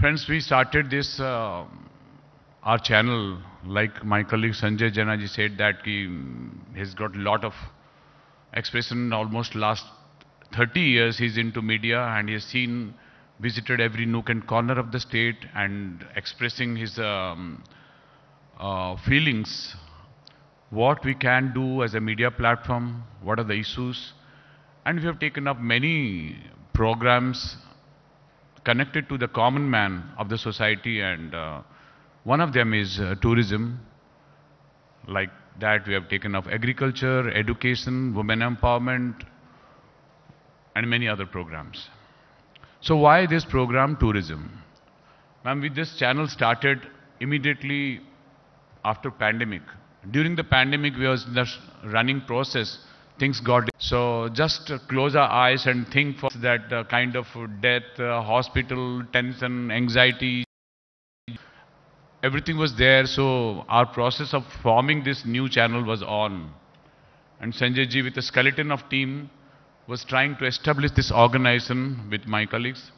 Friends, we started this, our channel, like my colleague Sanjay Jena ji said that he's got a lot of expression. Almost last 30 years he's into media and he's seen, visited every nook and corner of the state and expressing his feelings. What we can do as a media platform, what are the issues. And we have taken up many programs connected to the common man of the society, and one of them is tourism. Like that, we have taken up agriculture, education, women empowerment, and many other programs. So why this program, tourism? Ma'am, with this channel started immediately after pandemic. During the pandemic, we was in the running process. Things got, so just close our eyes and think for that kind of death, hospital, tension, anxiety, everything was there. So our process of forming this new channel was on. And Sanjay ji, with a skeleton of team, was trying to establish this organization with my colleagues.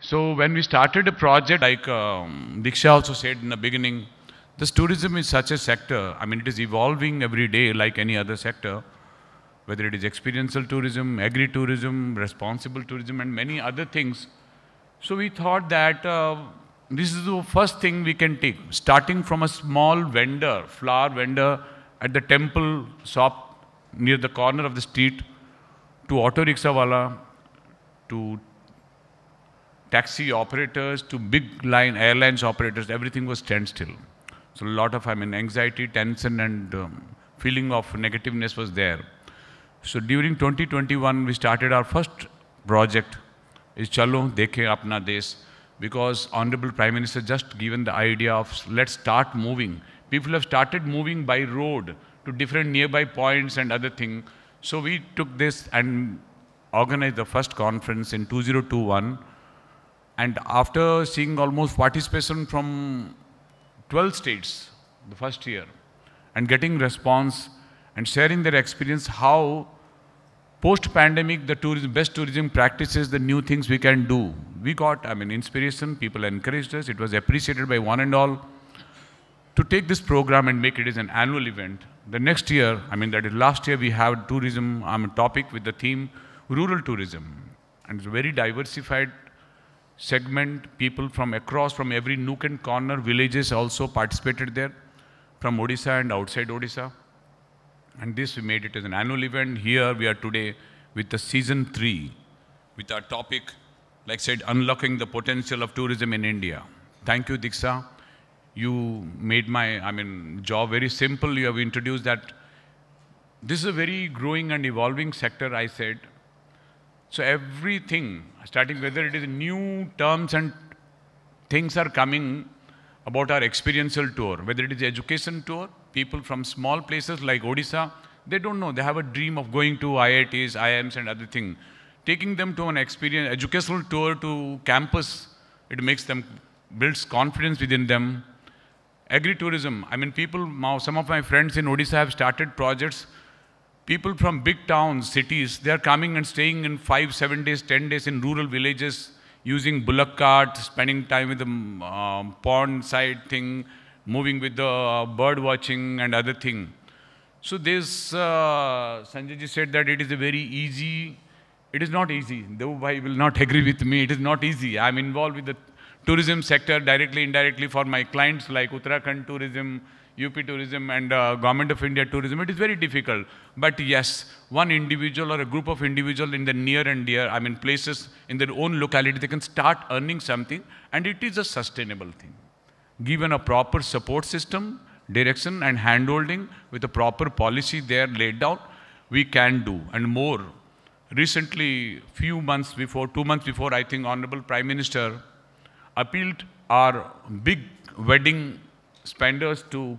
So when we started a project, like Diksha also said in the beginning, this tourism is such a sector, I mean, it is evolving every day like any other sector, whether it is experiential tourism, agri-tourism, responsible tourism, and many other things. So we thought that this is the first thing we can take, starting from a small vendor, flower vendor at the temple shop near the corner of the street, to auto rickshaw wala, to taxi operators, to big line airlines operators. Everything was standstill. So a lot of, I mean, anxiety, tension, and feeling of negativeness was there. So during 2021, we started our first project, Is Chalo Dekhein Apna Desh, because Honorable Prime Minister just given the idea of let's start moving. People have started moving by road to different nearby points and other things. So we took this and organized the first conference in 2021. And after seeing almost participation from 12 states the first year, and getting response and sharing their experience how post-pandemic the tourism, best tourism practices, the new things we can do. We got, I mean, inspiration, people encouraged us, it was appreciated by one and all to take this program and make it as an annual event. The next year, I mean, that is last year, we had tourism topic with the theme rural tourism, and it's very diversified segment. People from across, from every nook and corner, villages also participated there, from Odisha and outside Odisha. And this we made it as an annual event. Here we are today with the season 3, with our topic, like said, unlocking the potential of tourism in India. Thank you, Diksha. You made my, I mean, job very simple. You have introduced that this is a very growing and evolving sector, I said. So everything, starting whether it is new terms and things are coming about our experiential tour, whether it is education tour, people from small places like Odisha, they don't know, they have a dream of going to IITs, IIMs and other things. Taking them to an experience, educational tour to campus, it makes them, builds confidence within them. Agri-tourism, I mean, people, now some of my friends in Odisha have started projects. People from big towns, cities, they are coming and staying in 5, 7 days, 10 days in rural villages, using bullock cart, spending time with the pond side thing, moving with the bird watching and other thing. So this, Sanjay ji said that it is a very easy, it is not easy, though I will not agree with me, it is not easy. I am involved with the tourism sector directly, indirectly for my clients like Uttarakhand Tourism, UP tourism and Government of India tourism. It is very difficult. But yes, one individual or a group of individuals in the near and dear, I mean, places in their own locality, they can start earning something, and it is a sustainable thing. Given a proper support system, direction and handholding with a proper policy there laid down, we can do and more. Recently, few months before, 2 months before, I think Honorable Prime Minister appealed our big wedding spenders to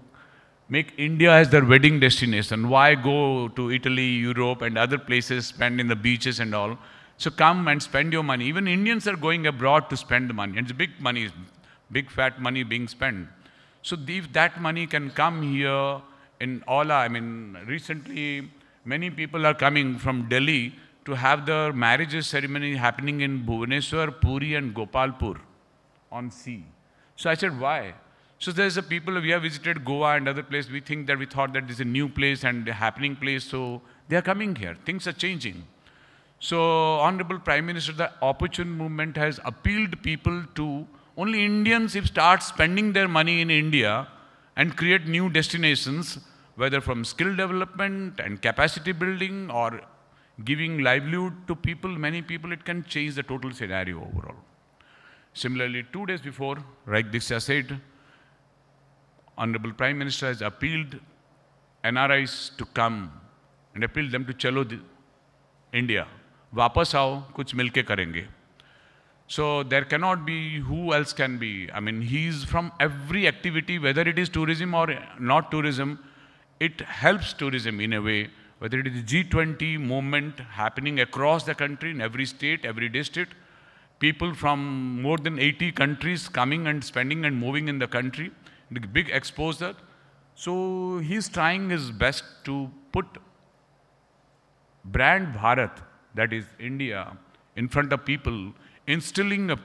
make India as their wedding destination. Why go to Italy, Europe and other places, spend in the beaches and all? So come and spend your money. Even Indians are going abroad to spend the money. And it's big money, big fat money being spent. So if that money can come here in all, I mean, recently many people are coming from Delhi to have the marriage ceremony happening in Bhubaneswar, Puri and Gopalpur on sea. So I said, why? So there's a people, we have visited Goa and other places, we thought that this is a new place and a happening place, so they are coming here. Things are changing. So, Honorable Prime Minister, the opportune movement has appealed people to, only Indians if start spending their money in India and create new destinations, whether from skill development and capacity building or giving livelihood to people, many people, it can change the total scenario overall. Similarly, 2 days before, like Diksha said, Honorable Prime Minister has appealed NRIs to come and appealed them to Chalo India. Vapas aao, kuch milke karenge. So there cannot be, who else can be? I mean, he is from every activity, whether it is tourism or not tourism, it helps tourism in a way, whether it is G20 movement happening across the country, in every state, every district, people from more than 80 countries coming and spending and moving in the country, the big exposure. So he's trying his best to put brand Bharat, that is India, in front of people, instilling a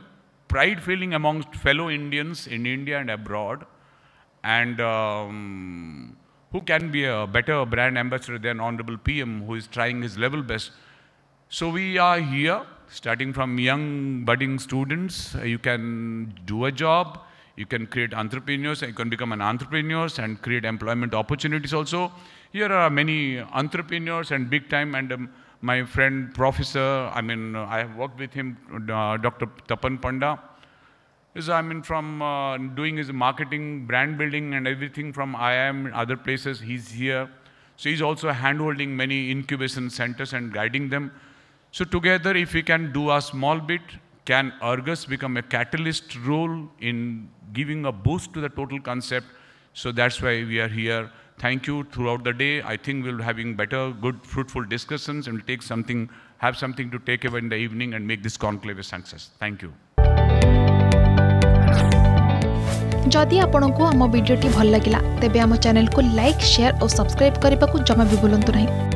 pride feeling amongst fellow Indians in India and abroad. And who can be a better brand ambassador than Honorable PM, who is trying his level best. So we are here, starting from young budding students. You can do a job, you can create entrepreneurs, you can become an entrepreneur and create employment opportunities also. Here are many entrepreneurs and big time, and my friend Professor, I have worked with him, Dr. Tapan Panda, is from doing his marketing, brand building and everything from IIM and other places, he's here. So he's also handholding many incubation centers and guiding them. So together, if we can do a small bit, can Argus become a catalyst role in giving a boost to the total concept? So that's why we are here. Thank you throughout the day. I think we'll be having better, good, fruitful discussions and have something to take away in the evening and make this conclave a success. Thank you. जदि आपनों को हम video T भल लागिला तेबे हम channel को like, share और सब्सक्राइब करिबा को जमा भी भूलंतु नहीं।